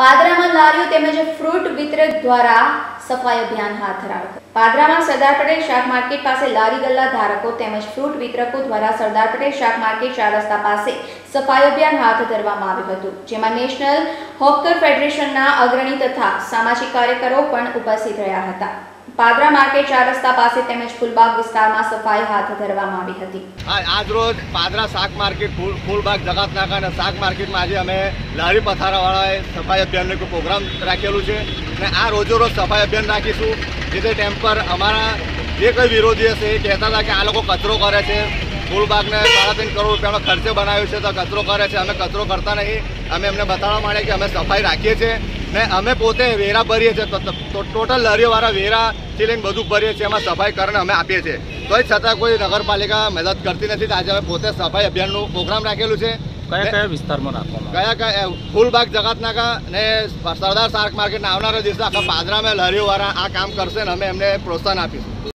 પાદરામાં લારીઓ તેમજ ફ્રૂટ વિતરક દ્વારા સફાઈ અભિયાન હાથ ધરાયું. પાદરામાં સરદાર પટેલ શાક માર્કેટ પાસે લારી ગલ્લા ધારકો તેમજ ફ્રૂટ વિતરકો દ્વારા સરદાર પટેલ શાક માર્કેટ 4 રસ્તા પાસે સફાઈ અભિયાન હાથ ધરવામાં આવ્યું હતું, જેમાં નેશનલ હોકર ફેડરેશનના અગ્રણી તથા સામાજિક કાર્યકરો પણ ઉપસ્થિત રહ્યા હતા. પાદરા માર્કેટ 4 રસ્તા પાસે તેમજ ફૂલબાગ વિસ્તારમાં સફાઈ હાથ ધરવામાં આવી હતી. આજ રોજ પાદરા શાક માર્કેટ, ફૂલબાગ, જગતનાકા અને શાક માર્કેટમાં આજે અમે લારી પથારાવાળાએ સફાઈ અભિયાનનો એક પ્રોગ્રામ રાખેલું છે અને આ રોજેરોજ સફાઈ અભિયાન રાખીશું. જે તે ટાઈમ પર અમારા જે કંઈ વિરોધી હશે એ કહેતા હતા કે આ લોકો કચરો કરે છે, ફૂલબાગને 3.5 કરોડ રૂપિયાનો ખર્ચે બનાવ્યો છે તો કચરો કરે છે. અમે કચરો કરતા નહીં, અમે એમને બતાવવા માંડ્યા કે અમે સફાઈ રાખીએ છીએ ને અમે પોતે વેરા ભરીએ છીએ. ટોટલ લારીઓવાળા વેરાથી લઈને બધું ભરીએ છીએ, એમાં સફાઈ કરીને અમે આપીએ છીએ. તોય છતાં કોઈ નગરપાલિકા મદદ કરતી નથી. આજે અમે પોતે સફાઈ અભિયાનનું પ્રોગ્રામ રાખેલું છે. કયા કયા વિસ્તારમાં રાખવાનું? કયા ફૂલબાગ, જગતનાકા ને સરદાર શાક માર્કેટના આવનારા દિવસે આખા પાદરામાં લારીઓવાળા આ કામ કરશે ને અમે એમને પ્રોત્સાહન આપીશું.